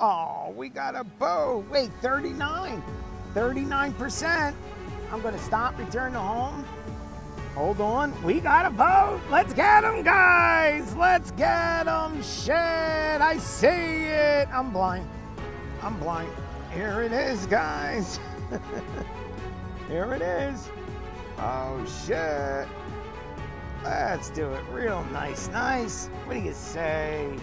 Oh, we got a bow. Wait, 39. 39%. I'm going to stop, return to home. Hold on. We got a boat. Let's get them, guys. Let's get them. Shit, I see it. I'm blind. I'm blind. Here it is, guys. Here it is. Oh, shit. Let's do it real nice, nice. What do you say?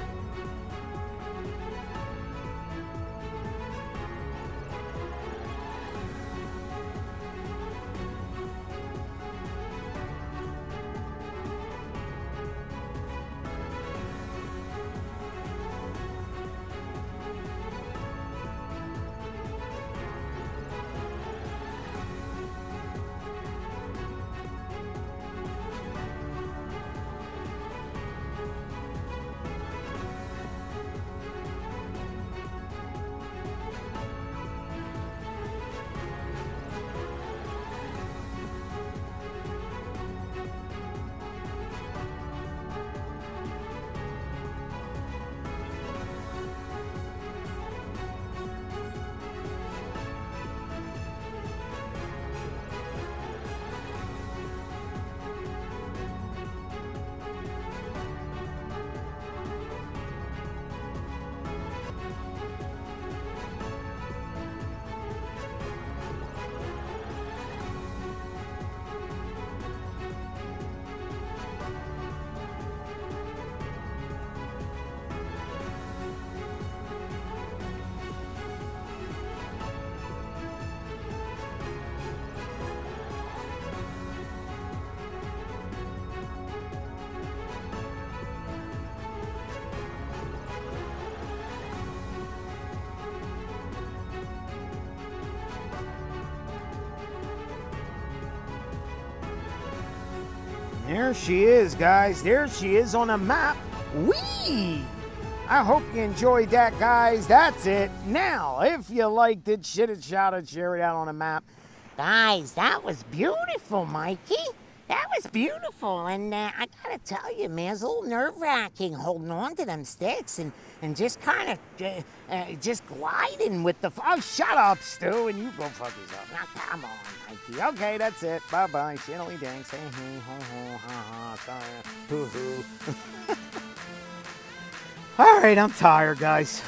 There she is, guys. There she is on a map. Whee! I hope you enjoyed that, guys. That's it. Now, if you liked it, shit it, shout it, share it out on a map. Guys, that was beautiful, Mikey. That was beautiful. And I gotta tell you, man, it's a little nerve-wracking holding on to them sticks and just kind of just gliding with the... Oh, shut up, Stu, and you go fuck yourself. Now, come on, Mikey. Okay, that's it. Bye-bye. Shittily dang. Say hoo, ho, ha, ha, hoo, hoo. All right, I'm tired, guys.